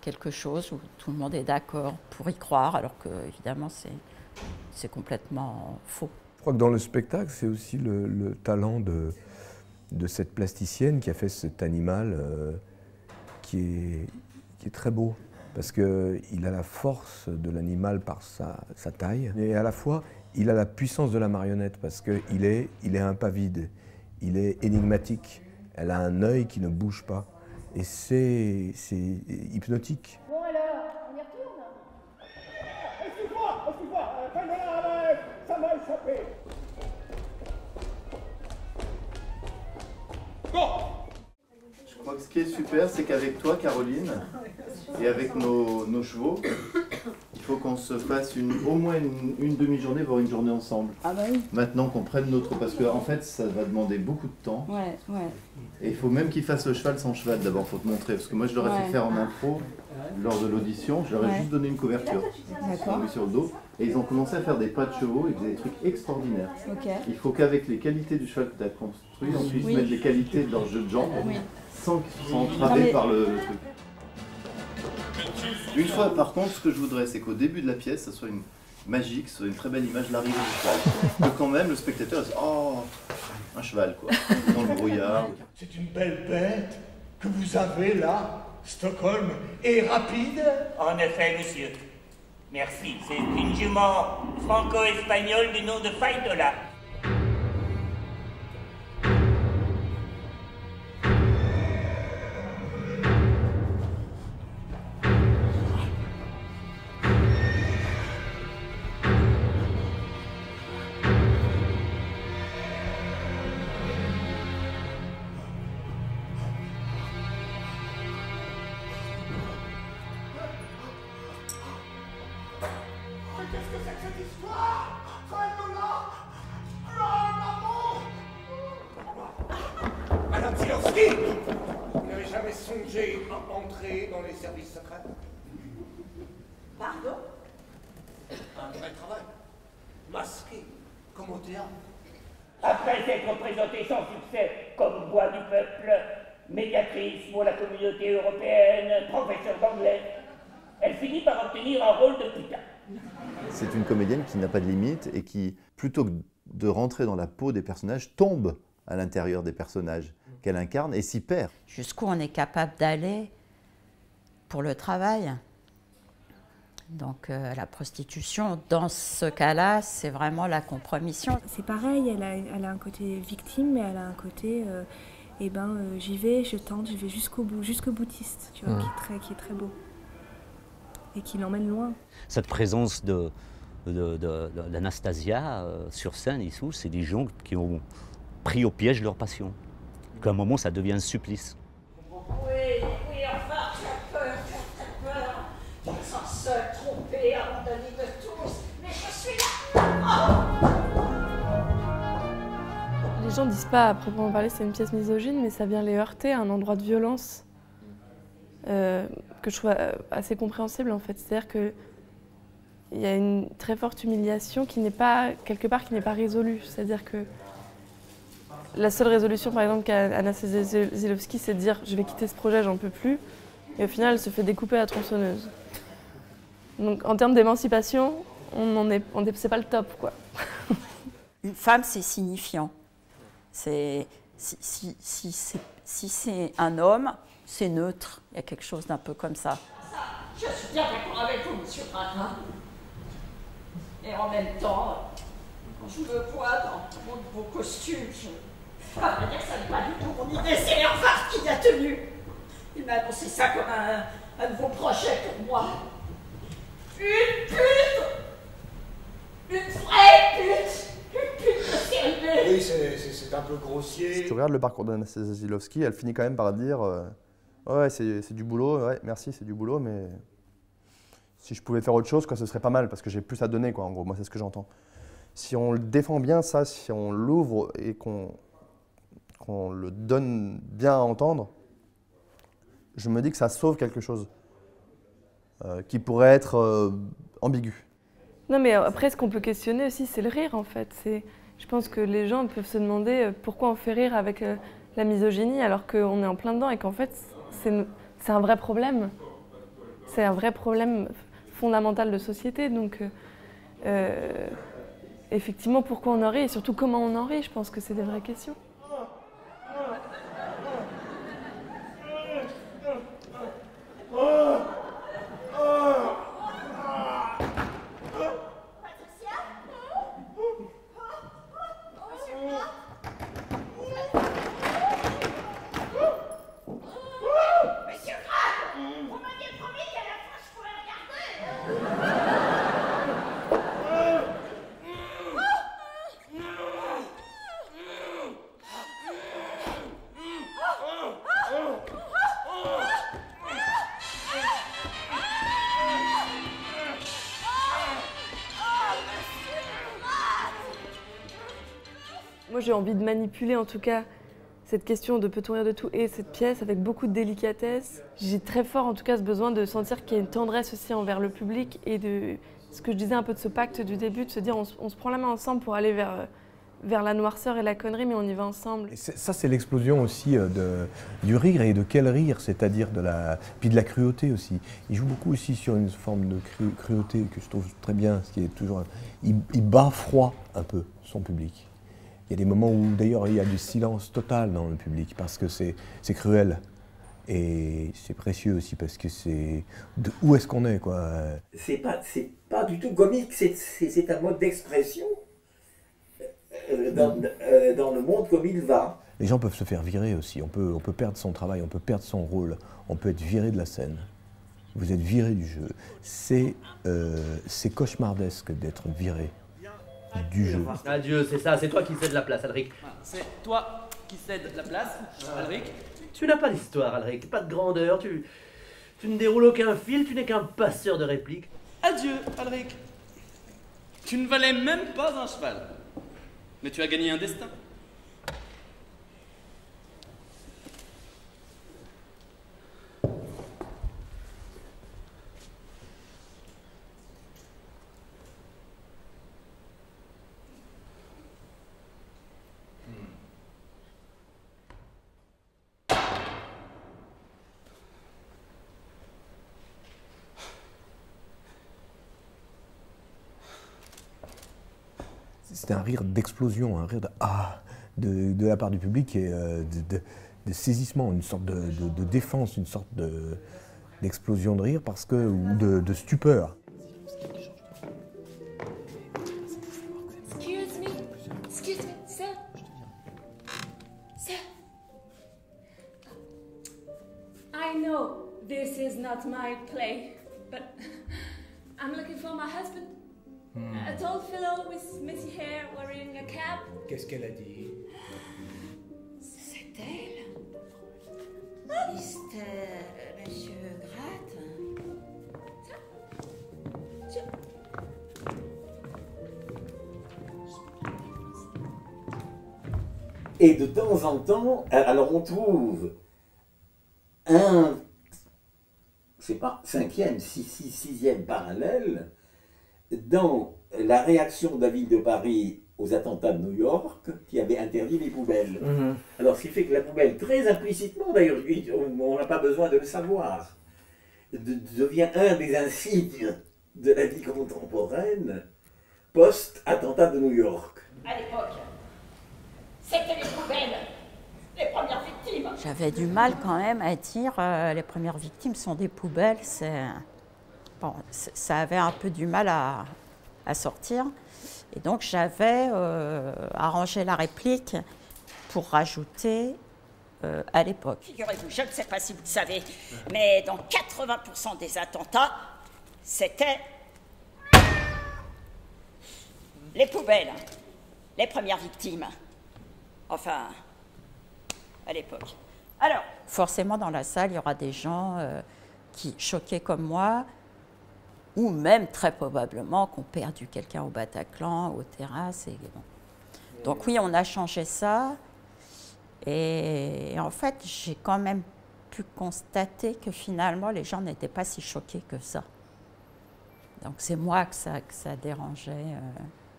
quelque chose où tout le monde est d'accord pour y croire, alors que, évidemment, c'est complètement faux. Je crois que dans le spectacle, c'est aussi le, le talent de, de cette plasticienne qui a fait cet animal euh, qui, est, qui est très beau. Parce qu'il a la force de l'animal par sa, sa taille, et à la fois, il a la puissance de la marionnette, parce qu'il est, il est un pas vide, il est énigmatique, elle a un œil qui ne bouge pas, et c'est hypnotique. Bon alors, on y retourne ? Excuse-moi, excuse-moi, ça m'a échappé. Bon ! Je crois que ce qui est super, c'est qu'avec toi, Caroline, et avec nos, nos chevaux, il faut qu'on se fasse une, au moins une, une demi-journée, voire une journée ensemble. Ah bah oui. Maintenant qu'on prenne notre... Parce que en fait, ça va demander beaucoup de temps. Ouais, ouais. Et il faut même qu'il fasse le cheval sans cheval d'abord, il faut te montrer. Parce que moi, je l'aurais ouais. fait faire en impro lors de l'audition, je leur ai ouais. juste donné une couverture. Ils se sont mis sur le dos. Et ils ont commencé à faire des pas de chevaux, ils faisaient des trucs extraordinaires. Okay. Il faut qu'avec les qualités du cheval que tu as construit, on puisse oui. mettre les qualités de leur jeu de jambes. Oui. Sans qu'ils soient entravés par le, le truc. Une fois, par contre, ce que je voudrais, c'est qu'au début de la pièce, ça soit une magique, ça soit une très belle image de l'arrivée du cheval. Que quand même, le spectateur dise « Oh, un cheval, quoi, dans le brouillard. » C'est une belle bête que vous avez là, Stockholm, et rapide. En effet, monsieur. Merci, c'est une jument franco-espagnole du nom de Faitola. C'est une comédienne qui n'a pas de limite et qui, plutôt que de rentrer dans la peau des personnages, tombe à l'intérieur des personnages. qu'elle incarne et s'y perd. Jusqu'où on est capable d'aller pour le travail. Donc euh, la prostitution, dans ce cas-là, c'est vraiment la compromission. C'est pareil, elle a, elle a un côté victime, mais elle a un côté, euh, eh ben, euh, j'y vais, je tente, j'y vais jusqu'au bout, jusqu'au boutiste, tu vois, mmh. qui, est très, qui est très beau et qui l'emmène loin. Cette présence de, de, de, de, d'Anastasia euh, sur scène, ici, c'est des gens qui ont pris au piège leur passion. Qu'à un moment, ça devient un supplice. Oui, oui, enfin, tu as peur, tu as peur. Tu te sens seul, trompé, abandonné de tous. Mais je suis là. Les gens ne disent pas, à proprement parler, c'est une pièce misogyne, mais ça vient les heurter à un endroit de violence euh, que je trouve assez compréhensible, en fait. C'est-à-dire que il y a une très forte humiliation qui n'est pas, quelque part, qui n'est pas résolue. C'est-à-dire que la seule résolution, par exemple, qu'a Anastasia Zilowski, c'est de dire « je vais quitter ce projet, j'en peux plus ». Et au final, elle se fait découper à la tronçonneuse. Donc, en termes d'émancipation, on est, on est, c'est pas le top, quoi. Une femme, c'est signifiant. Si, si, si, si, si c'est un homme, c'est neutre. Il y a quelque chose d'un peu comme ça. Je suis bien d'accord avec vous, monsieur Bernard. Et en même temps, quand je me vois dans mon beau costume, je... Enfin, je veux dire, ça n'est pas du tout mon idée, c'est Hervart qui l'a tenu. Il m'a annoncé ça comme un, un nouveau projet pour moi. Une pute, une vraie pute, une pute de sérieux. Oui, c'est un peu grossier. Si tu regardes le parcours d'Anastasia Zilowski, elle finit quand même par dire euh, ouais, c'est du boulot, ouais, merci, c'est du boulot, mais si je pouvais faire autre chose, quoi, ce serait pas mal, parce que j'ai plus à donner, quoi, en gros, moi, c'est ce que j'entends. Si on le défend bien, ça, si on l'ouvre et qu'on qu'on le donne bien à entendre, je me dis que ça sauve quelque chose euh, qui pourrait être euh, ambigu. Non, mais après, ce qu'on peut questionner aussi, c'est le rire, en fait. Je pense que les gens peuvent se demander pourquoi on fait rire avec euh, la misogynie alors qu'on est en plein dedans et qu'en fait, c'est un vrai problème. C'est un vrai problème fondamental de société. Donc, euh, effectivement, pourquoi on en rit et surtout comment on en rit, je pense que c'est des vraies questions. J'ai envie de manipuler en tout cas cette question de peut-on rire de tout et cette pièce avec beaucoup de délicatesse. J'ai très fort en tout cas ce besoin de sentir qu'il y a une tendresse aussi envers le public et de ce que je disais un peu de ce pacte du début, de se dire on, on se prend la main ensemble pour aller vers, vers la noirceur et la connerie, mais on y va ensemble. Et ça c'est l'explosion aussi de, du rire et de quel rire, c'est-à-dire de la, puis de la cruauté aussi. Il joue beaucoup aussi sur une forme de cru, cruauté que je trouve très bien, ce qui est toujours, il, il bat froid un peu son public. Il y a des moments où, d'ailleurs, il y a du silence total dans le public, parce que c'est cruel. Et c'est précieux aussi, parce que c'est... Où est-ce qu'on est, quoi? C'est pas, pas du tout comique, c'est un mode d'expression euh, dans, euh, dans le monde comme il va. Les gens peuvent se faire virer aussi, on peut, on peut perdre son travail, on peut perdre son rôle, on peut être viré de la scène. Vous êtes viré du jeu. C'est euh, cauchemardesque d'être viré. Du jeu. Adieu, c'est ça, c'est toi qui cèdes la place, Alric. C'est toi qui cèdes la place, Alric. Tu n'as pas d'histoire, Alric, pas de grandeur, tu, tu ne déroules aucun fil, tu n'es qu'un passeur de répliques. Adieu, Alric. Tu ne valais même pas un cheval, mais tu as gagné un destin. C'était un rire d'explosion, un rire de « ah » de, de la part du public et euh, de, de, de saisissement, une sorte de, de, de défense, une sorte de, d'explosion de rire parce que, ou de, de stupeur. Excuse me, excuse me, sir. Sir. I know this is not my play, but I'm looking for my husband. Hmm. A tall fellow with messy hair wearing a cap. Qu'est-ce qu'elle a dit? C'est elle? Ah. Mystère, monsieur Gratte. Je... Et de temps en temps, alors on trouve un, je sais pas, cinquième, six, six, sixième parallèle dans la réaction de la ville de Paris aux attentats de New York, qui avait interdit les poubelles. Mmh. Alors, ce qui fait que la poubelle, très implicitement d'ailleurs, on n'a pas besoin de le savoir, de, devient un des insignes de la vie contemporaine post-attentat de New York. À l'époque, c'était les poubelles, les premières victimes. J'avais du mal quand même à dire euh, les premières victimes sont des poubelles, c'est... Bon, ça avait un peu du mal à, à sortir. Et donc, j'avais euh, arrangé la réplique pour rajouter euh, à l'époque. Figurez-vous, je ne sais pas si vous le savez, mais dans quatre-vingts pour cent des attentats, c'était les poubelles, les premières victimes. Enfin, à l'époque. Alors, forcément, dans la salle, il y aura des gens euh, qui, choqués comme moi, ou même très probablement qu'on perdu quelqu'un au Bataclan, aux terrasses. Et bon. Donc oui, on a changé ça. Et, et en fait, j'ai quand même pu constater que finalement, les gens n'étaient pas si choqués que ça. Donc c'est moi que ça, que ça dérangeait.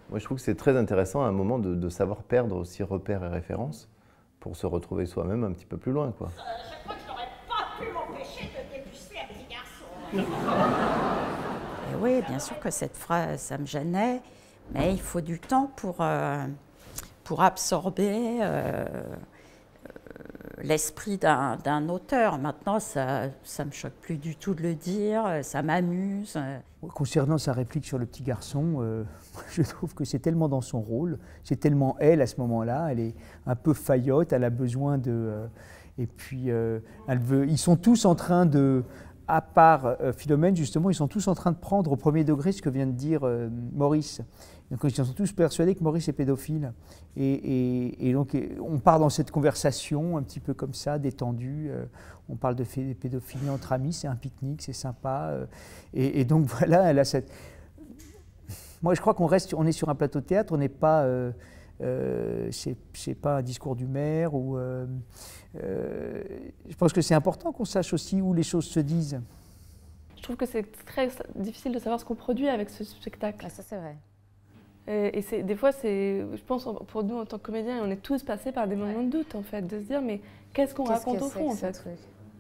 Moi, je trouve que c'est très intéressant à un moment de, de savoir perdre aussi repères et références pour se retrouver soi-même un petit peu plus loin, quoi. Euh, je crois que je n'aurais pas pu m'empêcher de déguster un petit garçon. Oui, bien sûr que cette phrase, ça me gênait, mais il faut du temps pour, euh, pour absorber euh, l'esprit d'un auteur. Maintenant, ça ne me choque plus du tout de le dire, ça m'amuse. Concernant sa réplique sur le petit garçon, euh, je trouve que c'est tellement dans son rôle, c'est tellement elle à ce moment-là, elle est un peu faillotte, elle a besoin de... Euh, et puis, euh, elle veut, ils sont tous en train de... À part Philomène, justement, ils sont tous en train de prendre au premier degré ce que vient de dire euh, Maurice. Donc, ils sont tous persuadés que Maurice est pédophile. Et, et, et donc, et on part dans cette conversation un petit peu comme ça, détendue. Euh, on parle de pédophilie entre amis, c'est un pique-nique, c'est sympa. Euh, et, et donc, voilà, elle a cette... Moi, je crois qu'on reste, on est sur un plateau de théâtre, on n'est pas... Euh, Euh, c'est pas un discours du maire. Ou, euh, euh, je pense que c'est important qu'on sache aussi où les choses se disent. Je trouve que c'est très difficile de savoir ce qu'on produit avec ce spectacle. Ah, ça, c'est vrai. Et, et des fois, je pense, pour nous, en tant que comédiens, on est tous passés par des moments ouais. de doute, en fait, de se dire, mais qu'est-ce qu'on qu'est-ce raconte que au fond, en fait ce truc.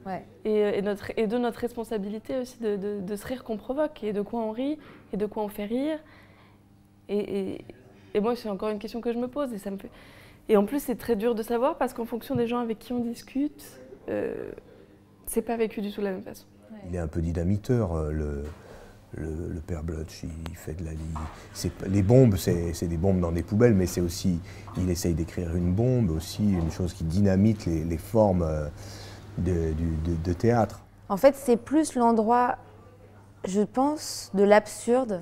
Ouais. Et, et, notre, et de notre responsabilité aussi de, de, de ce rire qu'on provoque, et de quoi on rit, et de quoi on fait rire. Et... et Et moi, c'est encore une question que je me pose. Et, ça me fait... et en plus, c'est très dur de savoir parce qu'en fonction des gens avec qui on discute, euh, c'est pas vécu du tout de la même façon. Ouais. Il est un peu dynamiteur, le, le, le père Blutch. Il fait de la... Il, les bombes, c'est des bombes dans des poubelles, mais c'est aussi... Il essaye d'écrire une bombe aussi, une chose qui dynamite les, les formes de, du, de, de théâtre. En fait, c'est plus l'endroit, je pense, de l'absurde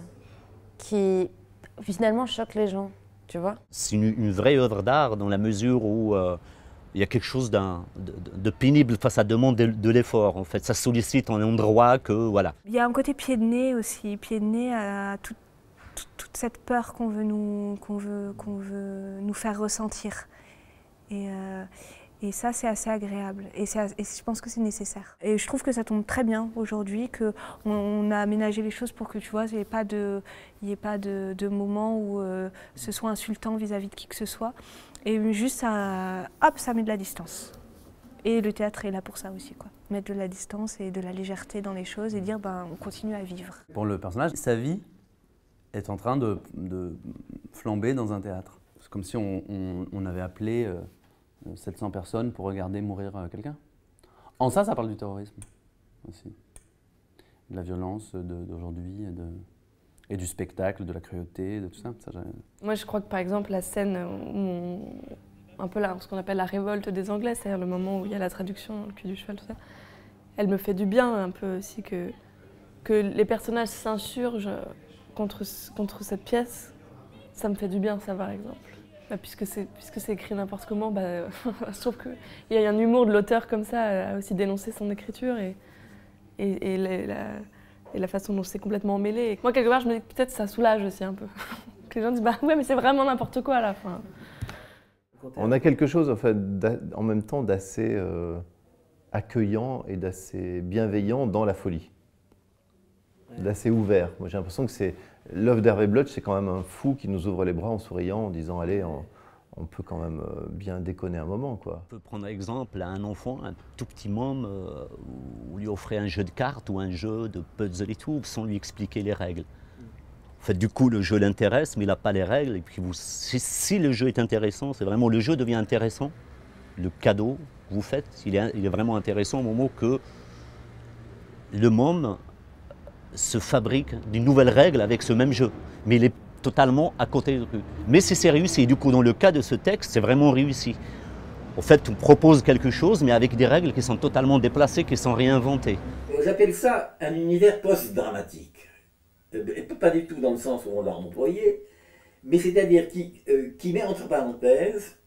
qui... finalement choque les gens, tu vois. C'est une, une vraie œuvre d'art dans la mesure où euh, il y a quelque chose de, de pénible, enfin, ça demande de, de l'effort en fait, ça sollicite un endroit que voilà. Il y a un côté pied de nez aussi, pied de nez à tout, tout, toute cette peur qu'on veut nous, qu'on veut, qu'on veut nous faire ressentir. Et, euh, et ça c'est assez agréable et, et je pense que c'est nécessaire. Et je trouve que ça tombe très bien aujourd'hui, qu'on on a aménagé les choses pour que tu vois, il n'y ait pas de, il n'y ait pas de, de moment où euh, ce soit insultant vis-à-vis de qui que ce soit. Et juste ça, hop, ça met de la distance. Et le théâtre est là pour ça aussi, quoi. Mettre de la distance et de la légèreté dans les choses et dire ben, on continue à vivre. Pour le personnage, sa vie est en train de, de flamber dans un théâtre. C'est comme si on, on, on avait appelé... Euh, sept cents personnes pour regarder mourir quelqu'un. En ça, ça parle du terrorisme aussi. De la violence d'aujourd'hui et, et du spectacle, de la cruauté, de tout ça. ça Moi, je crois que par exemple, la scène où on, un peu là, ce qu'on appelle la révolte des Anglais, c'est-à-dire le moment où il y a la traduction, le cul du cheval, tout ça, elle me fait du bien un peu aussi que, que les personnages s'insurgent contre, contre cette pièce. Ça me fait du bien, ça par exemple. Bah, puisque c'est écrit n'importe comment, bah, je trouve qu'il y a un humour de l'auteur comme ça à aussi dénoncer son écriture et, et, et, la, la, et la façon dont c'est complètement emmêlé. Et moi, quelque part, je me dis que peut-être ça soulage aussi un peu. Que les gens disent bah ouais, mais c'est vraiment n'importe quoi à la fin. On a quelque chose en, fait, en même temps d'assez euh, accueillant et d'assez bienveillant dans la folie, ouais. D'assez ouvert. Moi, j'ai l'impression que c'est. L'œuvre d'Hervé Blutch, c'est quand même un fou qui nous ouvre les bras en souriant, en disant « Allez, on, on peut quand même bien déconner un moment. » On peut prendre exemple à un enfant, un tout petit môme, euh, où lui offrait un jeu de cartes ou un jeu de puzzle et tout, sans lui expliquer les règles. En fait, du coup, le jeu l'intéresse, mais il n'a pas les règles. Et puis, vous, si, si le jeu est intéressant, c'est vraiment le jeu devient intéressant. Le cadeau que vous faites, il est, il est vraiment intéressant au moment que le môme se fabrique d'une nouvelle règle avec ce même jeu, mais il est totalement à côté du truc. Mais si c'est réussi, et du coup dans le cas de ce texte, c'est vraiment réussi. En fait, on propose quelque chose, mais avec des règles qui sont totalement déplacées, qui sont réinventées. J'appelle ça un univers post-dramatique. Pas du tout dans le sens où on l'a employé, mais c'est-à-dire qui, euh, qui met entre parenthèses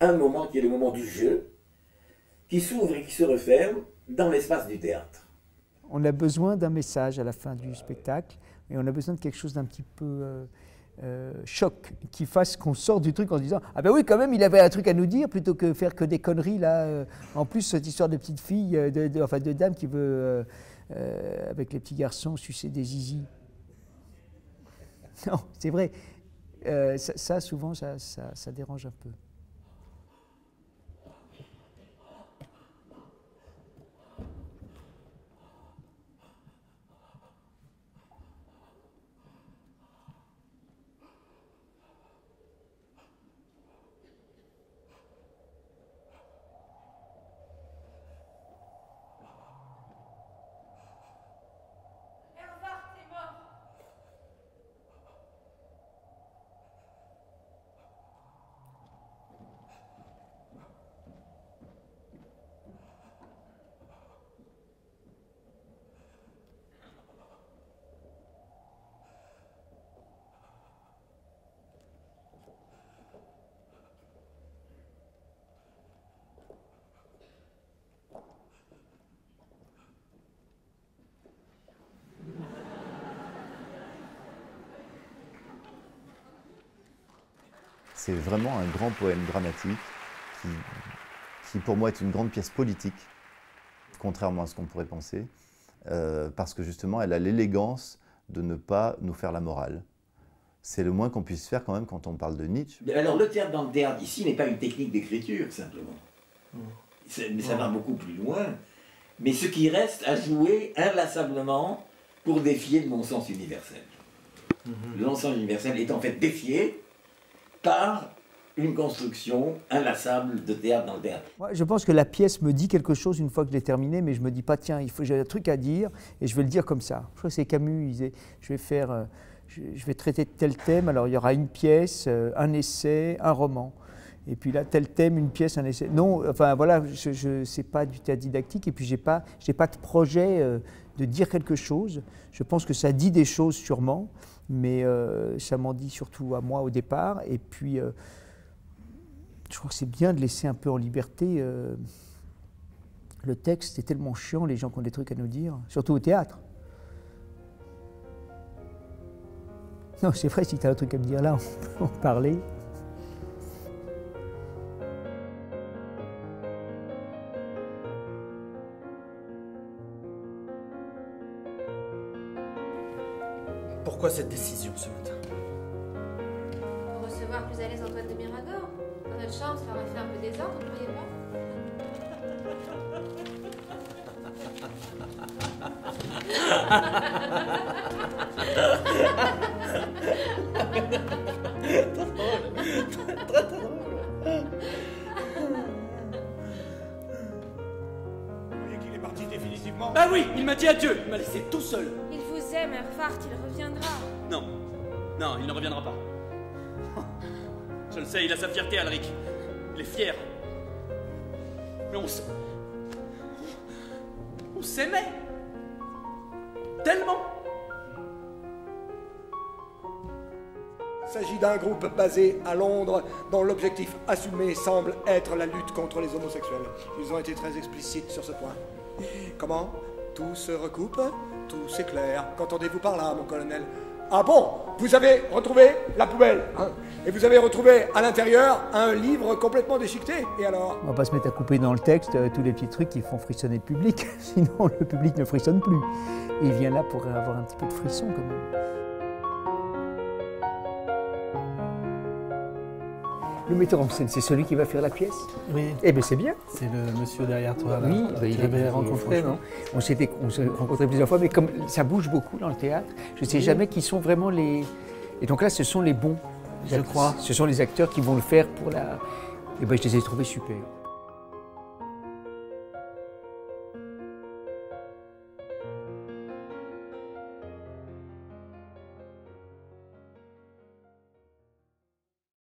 un moment qui est le moment du jeu, qui s'ouvre et qui se referme dans l'espace du théâtre. On a besoin d'un message à la fin du spectacle et on a besoin de quelque chose d'un petit peu euh, euh, choc qui fasse qu'on sorte du truc en se disant « Ah ben oui, quand même, il avait un truc à nous dire plutôt que faire que des conneries là. Euh, » En plus, cette histoire de petite fille, de, de, enfin de dame qui veut, euh, euh, avec les petits garçons, sucer des zizi. Non, c'est vrai. Euh, ça, ça, souvent, ça, ça, ça dérange un peu. C'est vraiment un grand poème dramatique qui, qui, pour moi, est une grande pièce politique, contrairement à ce qu'on pourrait penser, euh, parce que justement, elle a l'élégance de ne pas nous faire la morale. C'est le moins qu'on puisse faire quand même quand on parle de Nietzsche. Alors le théâtre dans le théâtre ici n'est pas une technique d'écriture, simplement. Mmh. Mais ça va beaucoup plus loin. Mais ce qui reste à jouer inlassablement pour défier le bon sens universel. Mmh. Le bon sens universel est en fait défié par une construction inlassable de théâtre dans le théâtre. Moi, je pense que la pièce me dit quelque chose une fois que je l'ai terminée, mais je me dis pas tiens, il faut j'ai un truc à dire et je vais le dire comme ça. Je crois que c'est Camus, il disait je vais faire, je, je vais traiter de tel thème, alors il y aura une pièce, un essai, un roman. Et puis là tel thème, une pièce, un essai. Non, enfin voilà, je, je c'est pas du théâtre didactique et puis j'ai pas j'ai pas de projet euh, de dire quelque chose. Je pense que ça dit des choses sûrement. Mais euh, ça m'en dit surtout à moi au départ. Et puis, euh, je crois que c'est bien de laisser un peu en liberté. Euh, le texte est tellement chiant, les gens qui ont des trucs à nous dire, surtout au théâtre. Non, c'est vrai, si tu as un truc à me dire là, on peut en parler. Pourquoi cette décision ce matin? Pour recevoir plus à l'aise Antoine de Mirador. Dans notre chambre, ça aurait fait un peu désordre, vous ne voyez pas? Très drôle. Très drôle. Ah oui, il m'a dit adieu, il m'a laissé tout seul. Il vous aime, Ervart, il reviendra. Non, non, il ne reviendra pas. Je le sais, il a sa fierté, Alric. Il est fier. Mais on s'aimait. On s'aimait. Tellement. Il s'agit d'un groupe basé à Londres dont l'objectif assumé semble être la lutte contre les homosexuels. Ils ont été très explicites sur ce point. Comment? Tout se recoupe, tout s'éclaire. Qu'entendez-vous par là, mon colonel? Ah bon? Vous avez retrouvé la poubelle, hein? Et vous avez retrouvé à l'intérieur un livre complètement déchiqueté. Et alors? On va pas se mettre à couper dans le texte euh, tous les petits trucs qui font frissonner le public, sinon le public ne frissonne plus. Et il vient là pour avoir un petit peu de frisson quand même. Le metteur en scène, c'est celui qui va faire la pièce. Oui. Eh bien, c'est bien. C'est le monsieur derrière toi. Là, oui, bah, il avait rencontré, non? On s'était rencontrés plusieurs fois, mais comme ça bouge beaucoup dans le théâtre, je ne sais oui. jamais qui sont vraiment les. Et donc là, ce sont les bons, je crois. Ce sont les acteurs qui vont le faire pour la. Eh bien, je les ai trouvés super.